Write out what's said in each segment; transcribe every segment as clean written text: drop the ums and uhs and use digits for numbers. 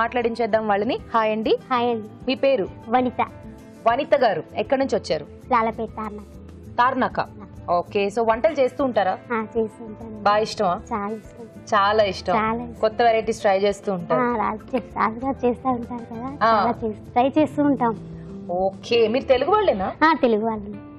మాట్లాడించేద్దాం వాళ్ళని. హాయ్ అండి. హాయ్ అండి. మీ పేరు? వనిత. వనిత గారు ఎక్కడి నుంచి వచ్చారు? లాలపేట తార్నాక. తార్నాక. ఓకే. సో వంటలు చేస్తూ ఉంటారా? చేస్తూ ఉంటాను. బాగా ఇష్టమా? చాలా ఇష్టం. చాలా ఇష్టం. కొత్త వెరైటీస్ ట్రై చేస్తూ ఉంటారు? చేస్తూ ఉంటారు కదా, ట్రై చేస్తూ ఉంటాం. ఓకే. మీరు తెలుగు వాళ్ళేనా? తెలుగు వాళ్ళు.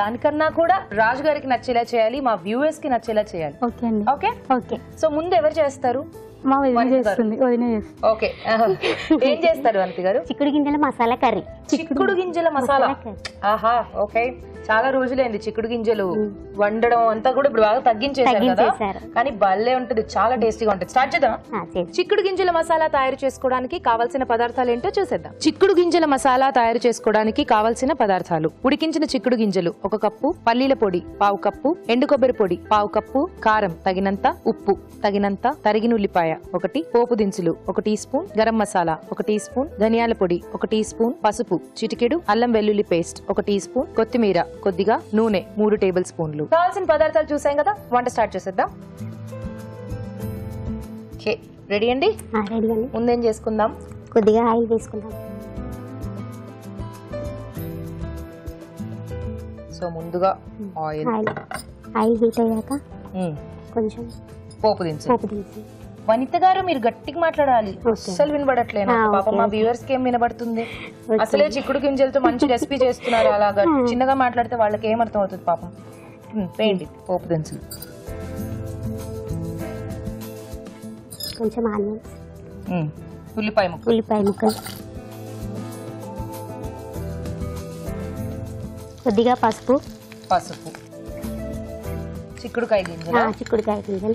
దానికన్నా కూడా రాజు గారికి నచ్చేలా చేయాలి. మా వ్యూవర్స్ కి నచ్చేలా చేయాలి. ఓకే అండి. Okay okay. సో ముందు ఎవరు చేస్తారు? మా వదిన చేస్తుంది. వదిన చేస్తుంది. ఓకే. ఏం చేస్తారు వనిత గారు? చిక్కుడు గింజల మసాలా కర్రీ. చిక్కుడు గింజల మసాలా. ఆహా. ఓకే. చాలా రోజులైంది చిక్కుడు గింజలు వండడం అంతా కూడా ఇప్పుడు బాగా తగ్గించేసారు కదా, కానీ భలే ఉంటుంది, చాలా టేస్టీగా ఉంటుంది. స్టార్ట్ చేద్దాం. చిక్కుడు గింజల మసాలా తయారు చేసుకోవడానికి కావాల్సిన పదార్థాలు ఏంటో చూసేద్దాం. చిక్కుడు గింజల మసాలా తయారు చేసుకోవడానికి కావాల్సిన పదార్థాలు: ఉడికించిన చిక్కుడు గింజలు 1 కప్పు, పల్లీల పొడి 1/2 కప్పు, ఎండు కొబ్బరి పొడి 1/2 కప్పు, కారం తగినంత, ఉప్పు తగినంత, తరిగిన ఉల్లిపాయ 1, పోపు దినుసులు 1 teaspoon, garam masala 1 teaspoon, ధనియాల పొడి 1 టీ స్పూన్, పసుపు చిటికెడు, అల్లం వెల్లుల్లి పేస్ట్ 1 టీ స్పూన్, కొత్తిమీర కొద్దిగా, నూనె 3 టేబుల్ స్పూన్లు. కావాల్సిన పదార్థాలు చూసాం కదా, వంట స్టార్ట్ చేసేద్దాం. రెడీ అండి. ముందేం చేసుకుందాం, కొద్దిగా ఆయిల్ వేసుకుందాం. సో ముందుగా ఆయిల్ ఆయిల్ హీట్ అయ్యాక కొంచెం పోపు దినుసులు. వనిత గారు మీరు గట్టిగా మాట్లాడాలి, అసలు వినబడట్లేదు పాపం. మా వ్యూవర్స్ కి ఏం వినబడుతుంది? అసలే చిక్కుడు గింజలతో మంచి రెసిపీ చేస్తున్నారు, అలాగా చిన్నగా మాట్లాడితే వాళ్ళకి ఏం అర్థం అవుతుంది పాపం. వేయండి పోపు దినుసులు. కొంచెం ఆనియన్స్, ఉల్లిపాయ ముక్క, కొద్దిగా పసుపు. చిక్కుడుకాయ గింజలు,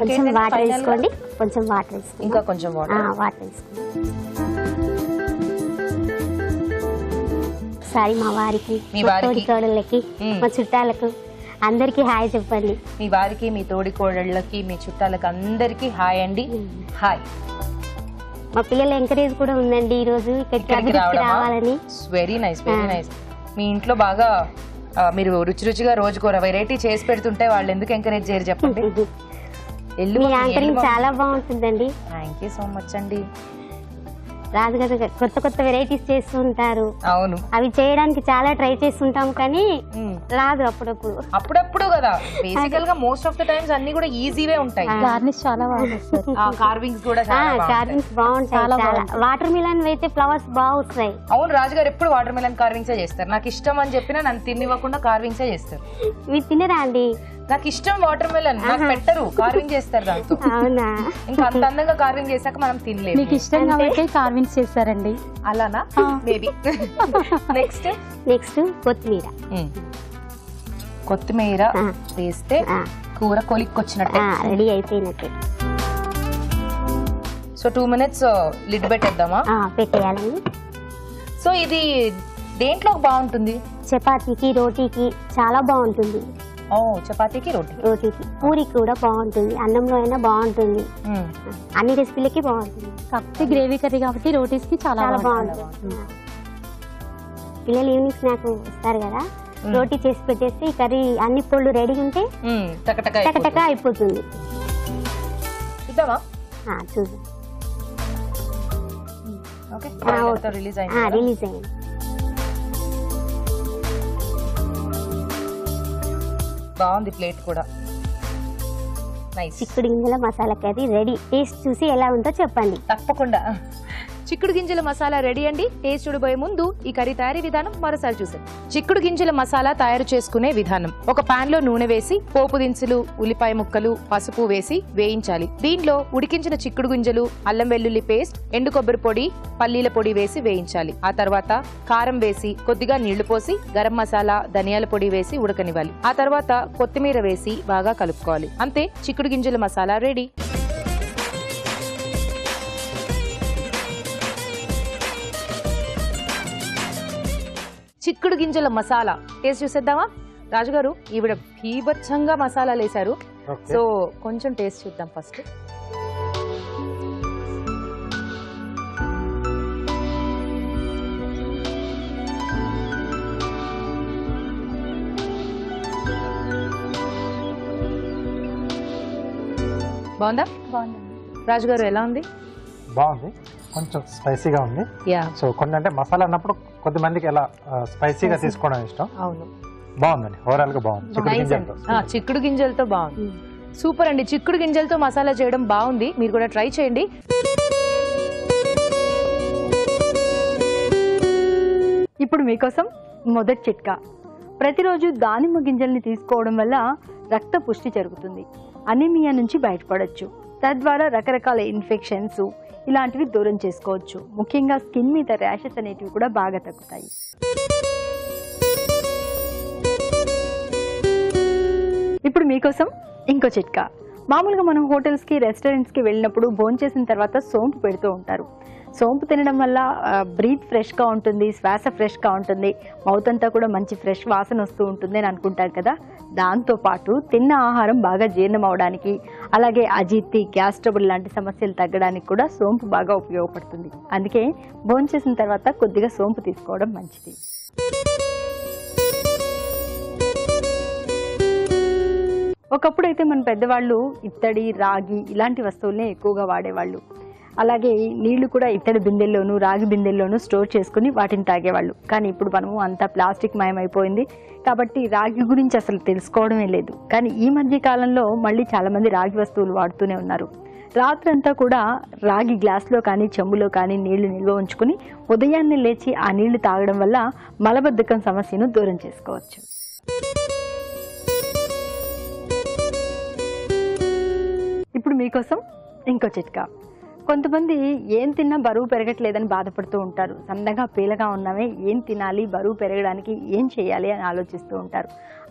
కొంచెం వాటర్ వేసుకోండి. వాటర్ వేసుకోండి. ఒకసారి మా వారికి, తోడికోడళ్ళకి, మా చుట్టాలకు అందరికి హాయ్ చెప్పండి. మీ వారికి, మీ తోడికోడళ్ళకి, మీ చుట్టాలకి అందరికి హాయ్ అండి. హాయ్. మా పిల్లల ఎంకరేజ్ కూడా ఉందండి ఈ రోజు ఇక్కడికి రావాలని. Very nice. మీ ఇంట్లో బాగా మీరు రుచిగా రోజుకూర వెరైటీ చేసి పెడుతుంటే వాళ్ళు ఎందుకు ఎంకరేజ్ చేయరు చెప్పండి. చాలా బాగుంటుందండి. థ్యాంక్ యూ సో మచ్ అండి. రాదు కదా, కొత్త వెరైటీస్ చేస్తూ ఉంటారు. అవును, అవి చేయడానికి చాలా ట్రై చేస్తుంటాం కానీ రాదు అప్పుడప్పుడు కదా. బేసికల్ గా మోస్ట్ ఆఫ్ ద టైమ్స్ అన్ని కూడా ఈజీవే ఉంటాయి. గార్నిష్ చాలా బాగుంటాయి. కార్వింగ్స్ కూడా బాగుంటాయి. వాటర్ మిలన్ అయితే ఫ్లవర్స్ బాగా వస్తాయి. అవును, రాజు గారు ఎప్పుడు వాటర్ మిలన్ కార్వింగ్స్ చేస్తారు. నాకు ఇష్టం అని చెప్పినా నన్ను తినివ్వకుండా కార్వింగ్స్ చేస్తారు. మీరు తినరా అండి? నాకు ఇష్టం వాటర్ మెలన్, నాకు పెట్టరు, కార్వింగ్ చేస్తారు దాంతో. అవునా, ఇంకా అంత అందంగా కార్వింగ్ చేశాక మనం తినలేము. మీకు ఇష్టం కాబట్టి కార్వింగ్ చేశారండి. అలానా, మేబీ. నెక్స్ట్ కొత్తిమీర, కొత్తిమీర వేస్తే కూర కొలిక్కొచ్చినట్టే, రెడీ అయిపోయినట్టే. సో 2 minutes లిడ్ పెట్టేద్దామా? పెట్టేయాలండి. సో ఇది దేంట్లో బాగుంటుంది? చపాతీకి, రోటీకి చాలా బాగుంటుంది. ఓ, చపాతీకి, రోటీకి, పూరికి కూడా బాగుంటుంది, అన్నంలో అయినా బాగుంటుంది, అన్ని రెసిపీలకి బాగుంటుంది. కాకపోతే గ్రేవీ కర్రీ కాబట్టి రోటీస్కి చాలా బాగుంటుంది. పిల్లలు ఈవినింగ్ స్నాక్ వస్తారు కదా, రోటీ చేసి పెట్టేస్తే ఈ కర్రీ అన్ని పొళ్ళు రెడీ ఉంటే టకటక అయిపోతుంది. రిలీజ్ అయ్యింది. బాగుంది ప్లేట్ కూడా. చిక్కుడు గింజల మసాలా కర్రీ రెడీ. టేస్ట్ చూసి ఎలా ఉందో చెప్పండి. తప్పకుండా. చిక్కుడు గింజల మసాలా రెడీ అండి. టేస్ట్ చూడబోయే ముందు ఈ కర్రీ తయారీ విధానం మరోసారి చూసాం. చిక్కుడు గింజల మసాలా తయారు చేసుకునే విధానం: ఒక పాన్ లో నూనె వేసి పోపు దినుసులు, ఉల్లిపాయ ముక్కలు, పసుపు వేసి వేయించాలి. దీనిలో ఉడికించిన చిక్కుడు గింజలు, అల్లం వెల్లుల్లి పేస్ట్, ఎండు కొబ్బరి పొడి, పల్లీల పొడి వేసి వేయించాలి. ఆ తర్వాత కారం వేసి కొద్దిగా నీళ్లు పోసి గరం మసాలా, ధనియాల పొడి వేసి ఉడకనివ్వాలి. ఆ తర్వాత కొత్తిమీర వేసి బాగా కలుపుకోవాలి. అంతే, చిక్కుడు గింజల మసాలా రెడీ. చిక్కుడు గింజల మసాలా టేస్ట్ చూసేద్దామా? రాజుగారు, ఈవిడ భీభత్సంగా మసాలాలు వేసారు. సో కొంచెం టేస్ట్ చూద్దాం ఫస్ట్. బాగుందా? రాజుగారు, ఎలా ఉంది? బాగుంది, కొంచెం స్పైసీగా ఉంది. సో కొన్ని అంటే మసాలా అన్నప్పుడు కొద్దిమందికి ఎలా స్పైసీగా తీసుకోవడం ఇష్టం. అవును, బాగుందండి. ఓవరాల్ గా బాగుంది. చిక్కుడు గింజలతో బాగుంది. సూపర్ అండి. చిక్కుడు గింజలతో మసాలా చేయడం బాగుంది. మీరు కూడా ట్రై చేయండి. ఇప్పుడు మీకోసం మొదటి చిట్కా: ప్రతిరోజు దానిమ్మ గింజల్ని తీసుకోవడం వల్ల రక్త పుష్టి జరుగుతుంది. అనీమియా నుంచి బయటపడవచ్చు. తద్వారా రకరకాల ఇన్ఫెక్షన్స్ ఇలాంటివి దూరం చేసుకోవచ్చు. ముఖ్యంగా స్కిన్ మీద ర్యాషెస్ అనేటివి కూడా బాగా తగ్గుతాయి. ఇప్పుడు మీకోసం ఇంకో చిట్కా: మామూలుగా మనం హోటల్స్కి, రెస్టారెంట్స్కి వెళ్ళినప్పుడు భోంచేసిన తర్వాత సోంపు పెడుతూ ఉంటారు. సోంపు తినడం వల్ల బ్రీత్ ఫ్రెష్గా ఉంటుంది, శ్వాస ఫ్రెష్గా ఉంటుంది, మౌత్ అంతా కూడా మంచి ఫ్రెష్ వాసన వస్తూ ఉంటుంది అని అనుకుంటారు కదా. దాంతోపాటు తిన్న ఆహారం బాగా జీర్ణం అవడానికి, అలాగే అజీర్తి, గ్యాస్ ట్రబుల్ లాంటి సమస్యలు తగ్గడానికి కూడా సోంపు బాగా ఉపయోగపడుతుంది. అందుకే భోంచేసిన తర్వాత కొద్దిగా సోంపు తీసుకోవడం మంచిది. ఒకప్పుడైతే మన పెద్దవాళ్ళు ఇత్తడి, రాగి ఇలాంటి వస్తువులనే ఎక్కువగా వాడేవాళ్ళు. అలాగే నీళ్లు కూడా ఇత్తడి బిందెల్లోనూ, రాగి బిందెల్లోనూ స్టోర్ చేసుకుని వాటిని తాగేవాళ్ళు. కానీ ఇప్పుడు మనము అంతా ప్లాస్టిక్ మాయమైపోయింది కాబట్టి రాగి గురించి అసలు తెలుసుకోవడమే లేదు. కానీ ఈ మధ్య కాలంలో మళ్ళీ చాలామంది రాగి వస్తువులు వాడుతూనే ఉన్నారు. రాత్రంతా కూడా రాగి గ్లాస్లో కానీ, చెంబులో కానీ నీళ్లు నిల్వ ఉంచుకుని ఉదయాన్నే లేచి ఆ నీళ్లు తాగడం వల్ల మలబద్ధకం సమస్యను దూరం చేసుకోవచ్చు. ఇప్పుడు మీకోసం ఇంకో చిట్కా: కొంతమంది ఏం తిన్నా బరువు పెరగట్లేదని బాధపడుతూ ఉంటారు. సన్నగా, పీలగా ఉన్నామే, ఏం తినాలి, బరువు పెరగడానికి ఏం చేయాలి అని ఆలోచిస్తూ ఉంటారు.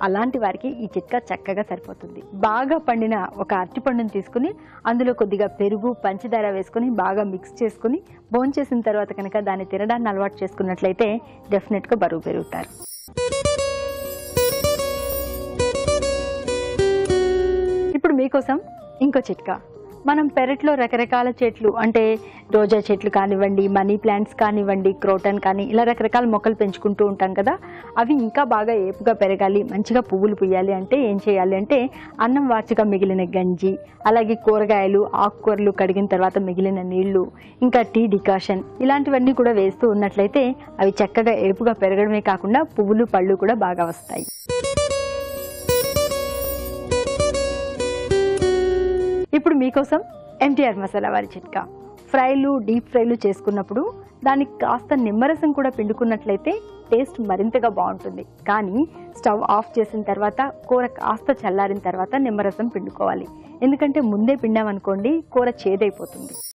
అలాంటి వారికి ఈ చిట్కా చక్కగా సరిపోతుంది. బాగా పండిన ఒక అరటిపండును తీసుకుని అందులో కొద్దిగా పెరుగు, పంచదార వేసుకుని బాగా మిక్స్ చేసుకుని భోంచేసిన తర్వాత కనుక దాన్ని తినడాన్ని అలవాటు చేసుకున్నట్లయితే డెఫినెట్గా బరువు పెరుగుతారు. ఇప్పుడు మీకోసం ఇంకో చిట్కా: మనం పెరట్లో రకరకాల చెట్లు, అంటే రోజా చెట్లు కానివ్వండి, మనీ ప్లాంట్స్ కానివ్వండి, క్రోటన్ కానీ ఇలా రకరకాల మొక్కలు పెంచుకుంటూ ఉంటాం కదా. అవి ఇంకా బాగా ఏపుగా పెరగాలి, మంచిగా పువ్వులు పుయ్యాలి అంటే ఏం చేయాలి అంటే అన్నం వార్చగా మిగిలిన గంజి, అలాగే కూరగాయలు, ఆకుకూరలు కడిగిన తర్వాత మిగిలిన నీళ్లు, ఇంకా టీ డికాషన్ ఇలాంటివన్నీ కూడా వేస్తూ ఉన్నట్లయితే అవి చక్కగా ఏపుగా పెరగడమే కాకుండా పువ్వులు, పళ్ళు కూడా బాగా వస్తాయి. ఇప్పుడు మీకోసం MTR మసాలా వారి చిట్కా: ఫ్రైలు, డీప్ ఫ్రైలు చేసుకున్నప్పుడు దానికి కాస్త నిమ్మరసం కూడా పిండుకున్నట్లయితే టేస్ట్ మరింతగా బాగుంటుంది. కానీ స్టవ్ ఆఫ్ చేసిన తర్వాత కూర కాస్త చల్లారిన తర్వాత నిమ్మరసం పిండుకోవాలి. ఎందుకంటే ముందే పిండామనుకోండి కూర చేదైపోతుంది.